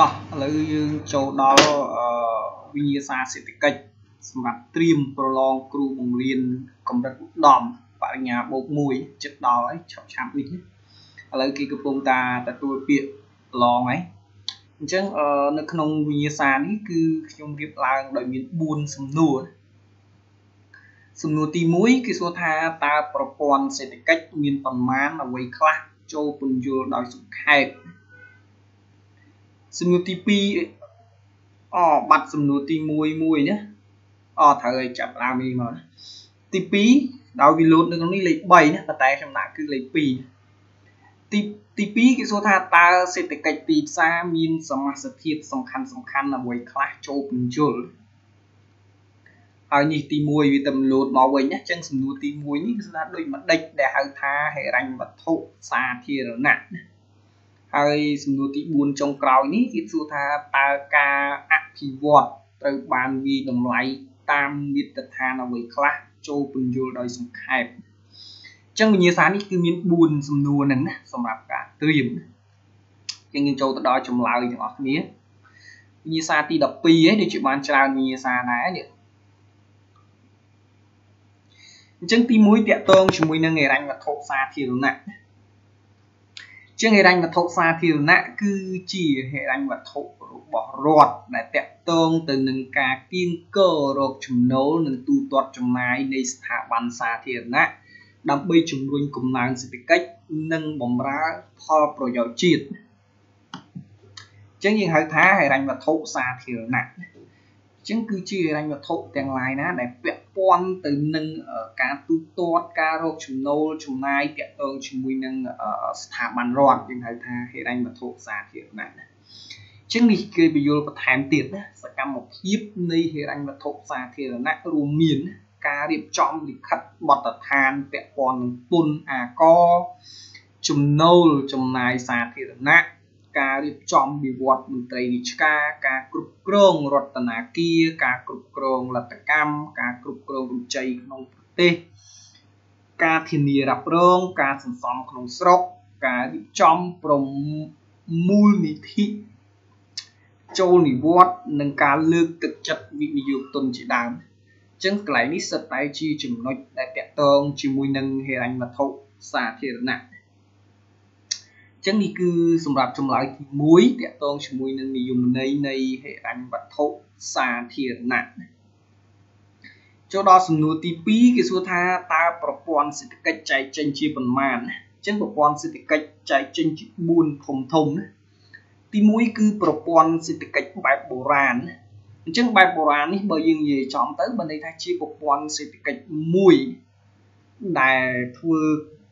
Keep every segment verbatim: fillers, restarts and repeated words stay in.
ต่อแล้วยังโจด้าวิญญาณเศรษฐกิจสำหรับเตรียมประลองครูโรงเรียนกำลังดอมป่าหญ้าบกมวยจัดดอยชอบชามอีกแล้วกี่กระโปรงตาแต่ตัวเปียกลองไหมจังเอ่อในขนมวิญญาณศาสตร์นี่คือขนมเรียบลางโดยมีบุญสมนูสมนูตีมุ้ยคือโซธาตาประปอนเศรษฐกิจมีประมาณเอาไว้คลาโจปุญโยดอยสุขแหบสมนูตีปีอ๋อบัดสมนูตีมุ้ยมุ้ยเนี่ยอ๋อเธอจับลามีมาตีปีดอยวิโรจน์ในตรงนี้เลยใบเนี่ยแต่สำหรับคือเลยปีตีตีปีกิโซธาตาเศรษฐกิจตีซามีนสมาชิกที่สำคัญสำคัญนะไว้คลาสโจปุ่นจุลเอาหนีตีมวยวิตามินโหลดมาไว้เนี่ยจังสมนุตีมวยนี่คือโดยมัดเด็กแต่หาทาให้รังวัตถุซาที่เราหนักเอาสมนุตีบุญจงกล่าวนี้กิโซธาตากาอภิวรตะบานวีดมไหลตามมิตรธานะไว้คลาสโจปุ่นจุลโดยสำคัญจังวิญญาณนี่คือมีบุญสมนูนั่นนะสำหรับการเตรียมยังยังโจตดอยจมลายอย่างอันนี้วิญญาณตีดับปีเอ้เดี๋ยวจุบันชาววิญญาณนะเนี่ยจังตีมุ้ยเตะตรงจุมุ้ยนั่งไงรังกับทศาทีรุ่นน่ะจังไงรังกับทศาทีรุ่นน่ะคือจีไงรังกับทศบ่อรอดแต่เตะตรงแต่หนึ่งการกินเกลือรกจุ่มโน้หนึ่งตูตอดจุ่มไม้ในสถาบันสาทีรุ่นน่ะดับเบิลจุ่มรุ่นกลุ่มนางเศรษฐกิจนั่งบอมร้าพอโปรยจีดจังยังหายท้าหายรังวัตถุซาเทียนหนักจังคือจีรังวัตถุแตงลายนะได้เปรียบป้อนตึงนั่งการตุกตอดการโรคจุ่มโนจุ่มนายเตะเอิงจุ่มมุยนั่งสถาบันรอดยังหายท้าหายรังวัตถุซาเทียนหนักจังนี่เคยไปโยนประธานเตียนนะสกัมหมกยิบในหายรังวัตถุซาเทียนหนักรวมมีนการเรียบจอมดิขัดบททานเปะปอนตุนอาก็จุมโนจุมนายสาธิตนะการเรียบจอมบิวต์มนตรีนิชกาการกรุบกรองรัตนาเกียการกรุบกรองรัตกรรมการกรุบกรองรุ่งใจขนมเตะการทินีรับรองการสัมสอมขนมสกการเรียบจอมปรมมูลนิธิโจนิวัตนังการเลือกตึกจัดวินิยุตนจีดามจังไกลนิสไตจีจุ่มน้อยแต่แต่ตองจิมุยนังเฮรันมาทุกสาเทระหนักจังนี่คือสำหรับจุ่มหลายที่มุ้ยแต่ตองจิมุยนังนิยมในในเฮรันมาทุกสาเทระหนักเจ้าดอสนุตีปีกิสุธาตาประปอนเศรษฐกิจใจเจนจีบนมานจังประปอนเศรษฐกิจใจเจนจีบุญถมถมตีมุ้ยคือประปอนเศรษฐกิจแบบโบราณจังใบโบราณนี่เบอร์ยังยีจอมเต๋อบันไดท่าชีปกปอนเศรษฐกิจมุยได้ทั่ว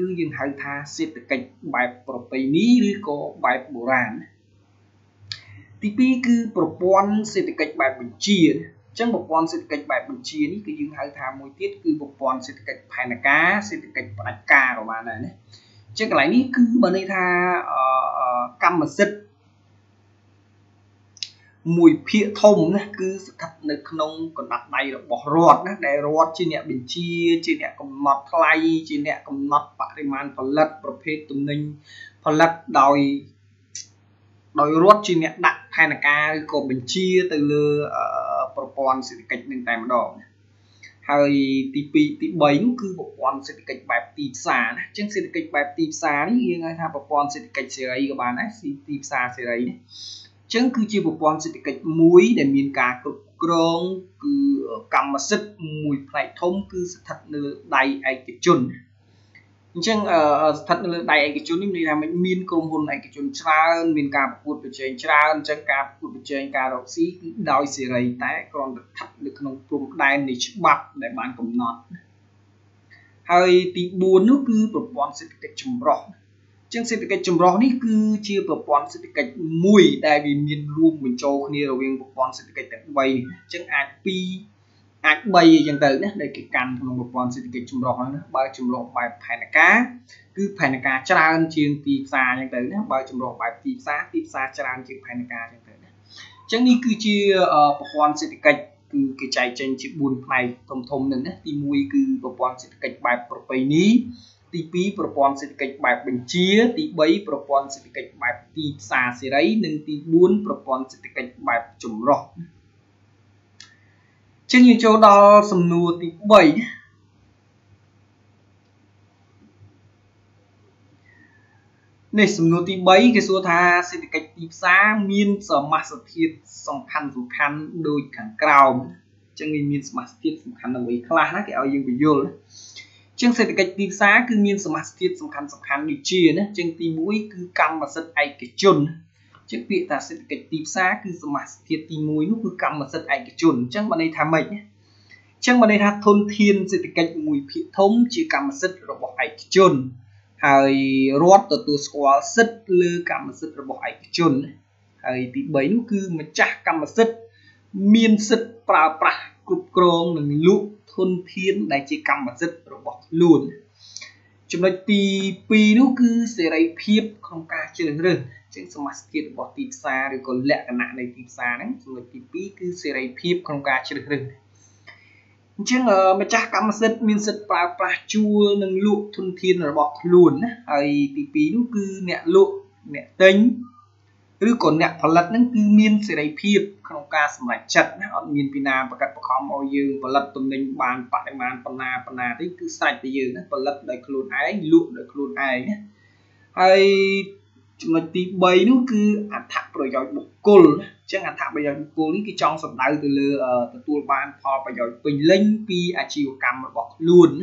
คือยังหายท่าเศรษฐกิจแบบประเพณีหรือก็แบบโบราณที่พี่คือประปอนเศรษฐกิจแบบบัญชีจังประปอนเศรษฐกิจแบบบัญชีนี่คือยังหายท่ามุ้ยที่คือประปอนเศรษฐกิจภายในกาเศรษฐกิจปลายกาประมาณนั้นจังไกลนี้คือบันไดท่ากรรมสิทธิ์มวยเพียทมนะคือสัตว์ในขนมกระดาษใบเราบอกรอดนะได้รอดจีเนี่ยเป็นชีจีเนี่ยกำนัดไล่จีเนี่ยกำนัดปริมาณผลัดประเภทตุ่มหนึ่งผลัดโดยโดยรอดจีเนี่ยดักไทยนาคาก็เป็นชีตัวเลือประปอนเศรษฐกิจหนึ่งแต่มาดอกไอ้ตีปีตีใบนี่คือประปอนเศรษฐกิจแบบตีสานะจังเศรษฐกิจแบบตีสานี่ยังไงท่าประปอนเศรษฐกิจเสรีกับบ้านนะตีสาเสรีเนี่ยจังคือจีประปอนเศรษฐกิจมุ้ยแต่มีการกรุบกรองคือกรรมสิทธิ์มุ้ยไพรทมคือสถานะใดไอ้กิจจุนจังสถานะใดไอ้กิจจุนนี่มันมันมีกรมหุ่นไอ้กิจจุนชราอันมีการประกวดประเจนชราอันจังการประกวดประเจนการรบสีดอยเสรีแต่กรองหรือขนมปรุงได้ในฉบับในบ้านกำนัดไอ้ตีบัวนู้คือประปอนเศรษฐกิจจำรองจ Chương sinh tự kịch chấm rõ ní cứ chia bờ pon sinh tự kịch mùi đại vì miền luôn mình cho kia rồi viên bờ pon sinh tự kịch tận bay chương ác pi ác bay dân tử nhé đây cái cành của bờ pon sinh tự kịch chấm rõ nữa bài chấm rõ bài phải là cá cứ phải là cá chả ăn chiên tì xa dân tử nhé bài chấm rõ bài tì xa tì xa chả ăn chiên phải là cá dân tử nhé chương ní cứ chia bờ pon sinh tự kịch cứ cái trái trên chữ buồn này thông thông nên nhé thì mùi cứ bờ pon sinh tự kịch bài bờ bay ní tí bí bờ bóng sẽ kịch bài bình chia tí bấy bờ bóng sẽ kịch bài tí xa xe đấy nên tí bốn bờ bóng sẽ kịch bài chủng rõ trên như chỗ đó xâm nua tí bảy này xâm nua tí bảy cái số tha sẽ kịch tí xa miên sở mạc sở thiết xong khăn dù khăn đôi khẳng cao chẳng nên miên sở mạc sở thiết xong khăn là mấy khá là cái áo dương với vô chương sẽ cái tí xá cứ miên smart thiết song khăn song khăn đi chia nhé chương tí mũi cứ cam mà rất ai cái chun trước việc ta sẽ cái tí xá cứ smart thiết tí mũi lúc cứ cam mà rất ai cái chun chắc mà đây tham mệnh nhé chắc mà đây tham thôn thiên sẽ cái mùi phi thống chỉ cam mà rất rồi bỏ ai cái chun hay rót từ từ xóa rất lơ cam mà rất rồi bỏ ai cái chun hay tí bấy lúc cứ mà chả cam mà rất miên rất pra pra cục krong mình lụ thôn thiên đại chỉ cầm mà rất rồi bỏ luôn chúng nói tì pi nó cứ sẽ lấy phép không ca chưa được rồi trên smart kia bỏ tì xa rồi còn lẹ cái nạn này tì xa đấy rồi tì pi cứ sẽ lấy phép không ca chưa được rồi chứ mà chắc cầm mà rất miên rất pra pra chua nâng lụ thôn thiên rồi bỏ luôn ấy tì pi nó cứ nhẹ lụ nhẹ tính cứ còn nhẹ phật lật nó cứ miên sẽ lấy phép không ca sầm lại chặt nó ở miền Pina và các bậc khom ao dương và lật tùng đình bàn phải bàn pana pana đấy cứ sai bây giờ nó và lật đời khôn ai lụn đời khôn ai nhé hay chúng mình tí bấy nó cứ ăn thạp rồi giỏi bột cồn chứ ăn thạp bây giờ cồn cái trong sập đau từ lừa từ tua bàn phò và giỏi bình linh pi à chiều cầm mà bọc luôn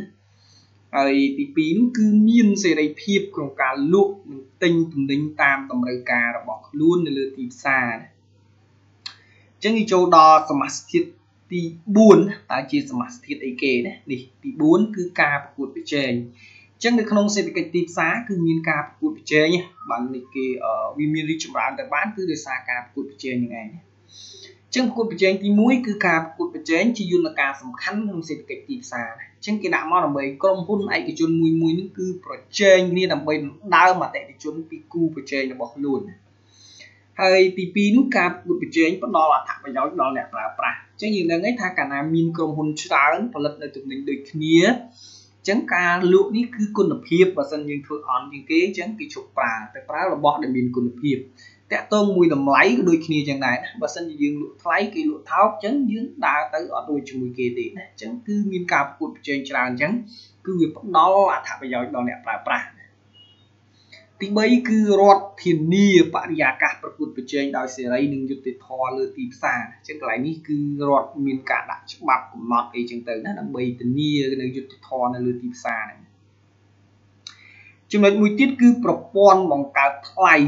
ấy tí pi nó cứ miên sẽ đầy thiệp không ca lụn tinh tùng đình tam tầm đời ca là bọc luôn lừa tí xa chẳng như châu đo smart thiết tí buồn ta chia smart thiết ấy kê đấy đi tí buồn cứ ca của bị chèn chẳng được không xem cái tí xá cứ miên ca của bị chèn nhé bạn này kê ở vì miên đi chụp bạn tại bán cứ để xa ca của bị chèn như này nhé chẳng của bị chèn tí mũi cứ ca của bị chèn chỉ dùng là ca sầm khăn không xem cái tí xá chẳng cái đạm mau là mấy con hôn ấy cái chôn mùi mùi nó cứ bị chèn như là mấy đau mà tại cái chôn bị cu bị chèn là bỏ luôn hay tí pi nút cà bụt bịch chế anh đó là thằng bây giờ đó là là là chứ như là ngay thà cả nam min cầm hôn sáng và lật lại tụi mình được kia chẳng cả lụa ní cứ côn lập hiệp và dân những phương án những cái chẳng cái chụp bà tại bà là bọn để mình côn lập hiệp tại tôi mùi làm lấy đôi kia chẳng này và dân những lụa lấy cái lụa tháo chẳng những đã tới ở đôi chùi kia thì chẳng cứ min cà bụt bịch chế anh chẳng cứ việc đó là thằng bây giờ đó là là là tí bấy cứ rót thiền ni và giả cả bậc bút bề trên đào xẻ lấy những dụng thò lừa tí xa chẳng cái này cứ rót miên cả đặt chắp bạc mọt cái chẳng tới nó đang bày thiền ni những dụng thò là lừa tí xa này chúng nói mùi tiết cứ propon bằng cả thay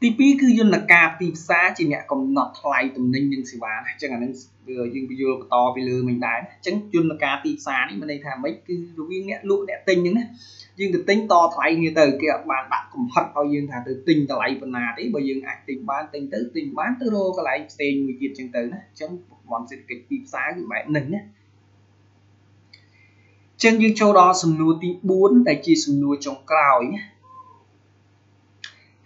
tí pí cứ dân là cà tí xa chỉ nẹt cầm nọt thái tầm ninh nhưng xì bá chẳng là nâng nhưng video to về lừa mình đại chẳng dân là cà tí xa đi mà đây thà mấy cứ rồi viên nẹt lụa nẹt tinh nhưng nhưng từ tinh to thái như từ kia bạn bạn cũng hận bao dương thà từ tinh ta lấy phần nào đấy bao dương ai tinh bán tinh tới tinh bán tới đô cái lại tiền người việt chẳng tới chẳng bọn sẽ cái tí xá của bạn nâng nhé chân dương châu đó xùm nua tí bốn tại chi xùm nua trong cao nhé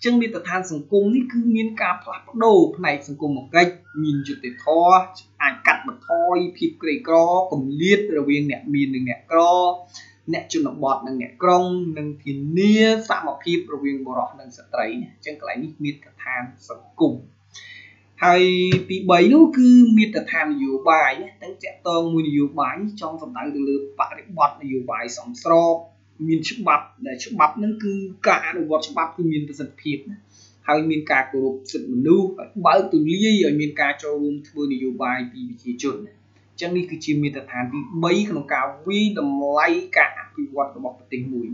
chẳng miền ta than sống cùng ní cứ miền ca phạt đô này sống cùng một cách nhìn chụp để thoa ảnh cắt mà thôi phim cây co cùng liệt rồi viên nẹt miên đừng nẹt co nẹt chụp nọc bọt đừng nẹt cong đừng thìn nia sạm một phim rồi viên bò rọt đừng sợi tấy chẳng cái này miệt cả than sống cùng hay bị bấy nó cứ miệt cả than nhiều bài nhé đánh trẻ con mua nhiều bài trong tầm tàng từ lứa bạn để bọt nhiều bài sòng sro miền chụp bắp để chụp bắp nó cứ cả đồ bọt chụp bắp thì miền ta sập phim hay miền ca cổ rộp sụt một lưu bởi từ lý ở miền ca cho rộm thơ để dù bài vì bị chế chuẩn chẳng đi cứ chìa miền thật hàn vì mấy cái nó cao vi đầm lây cả vì quạt của bọc tình mùi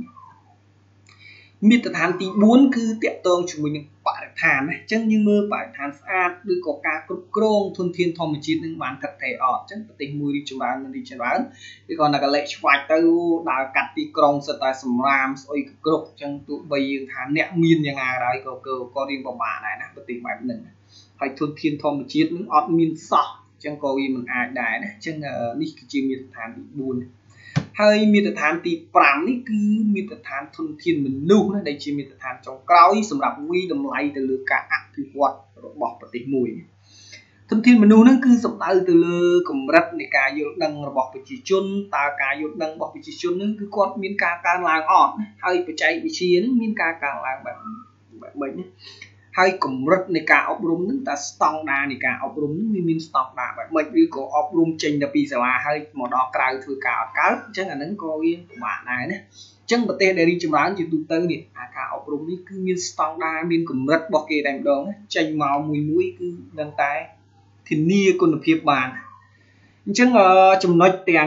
miền thật hàn thì bốn cứ tiệm tương chúng mình bạc thàn chẳng như mơ bạc thàn xa đưa có ca cốc côn thôn thiên thông một chiếc nâng bán thật thể ọ chẳng có tình mùi đi cho bán đi cho bán thì còn là cái lệ vạch ta đã cắt đi cong sợ ta sầm ram rồi cốc chẳng tụi bây thàn nẹo miên nhà ngà đấy có cơ có riêng vào bà này nè có tình bạc mình phải thôn thiên thông một chiếc nâng ọt miên sọ chẳng có gì mình ai đài nè chẳng là đi cái chiếc miên thàn bị buồn hay miệt than thì pram ní cứ miệt than thôn thiên mình nu đấy chỉ miệt than trong cõi sầm đạp quy đầm lầy từ lừa cả từ quạt bỏ bật tiếng mùi thôn thiên mình nu nó cứ sầm tao từ lừa cầm rắt để cá vô đằng bỏ bật chỉ chôn ta cá vô đằng bỏ bật chỉ chôn nó cứ quạt miên cá càng làng ọt hay phải chạy bị chiến miên cá càng làng bệnh bệnh hay cầm rắt để cá ốp rúm nó ta stong đa để cá ốp rúm nó miên stong đa bệnh như có ốp rúm chênh là pizza là hay một đo cày thừa cá cá chắc là nó có yên của bạn này đấy chẳng bật tên để đi chấm đoán chỉ tụt tới đi à cá ốp rúm nó cứ miên stong đa miên cầm rắt bọc kề đành đòn chênh màu mùi mũi cứ đằng tay thì nia còn được hiệp bàn chẳng ở chấm nói tiền